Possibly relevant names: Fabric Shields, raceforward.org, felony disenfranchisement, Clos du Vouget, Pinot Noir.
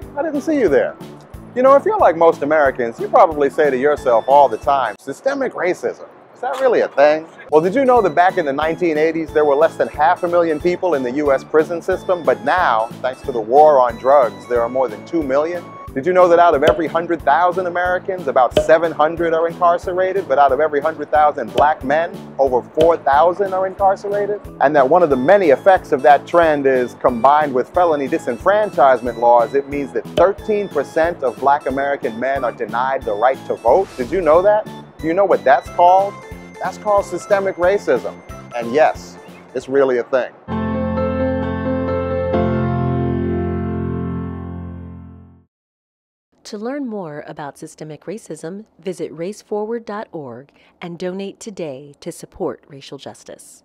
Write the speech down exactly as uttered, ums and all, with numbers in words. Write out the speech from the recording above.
hey, I didn't see you there. You know, if you're like most Americans, you probably say to yourself all the time, systemic racism, is that really a thing? Well, did you know that back in the nineteen eighties, there were less than half a million people in the U S prison system, but now, thanks to the war on drugs, there are more than two million? Did you know that out of every one hundred thousand Americans, about seven hundred are incarcerated, but out of every one hundred thousand black men, over four thousand are incarcerated? And that one of the many effects of that trend is, combined with felony disenfranchisement laws, it means that thirteen percent of black American men are denied the right to vote. Did you know that? Do you know what that's called? That's called systemic racism. And yes, it's really a thing. To learn more about systemic racism, visit race forward dot org and donate today to support racial justice.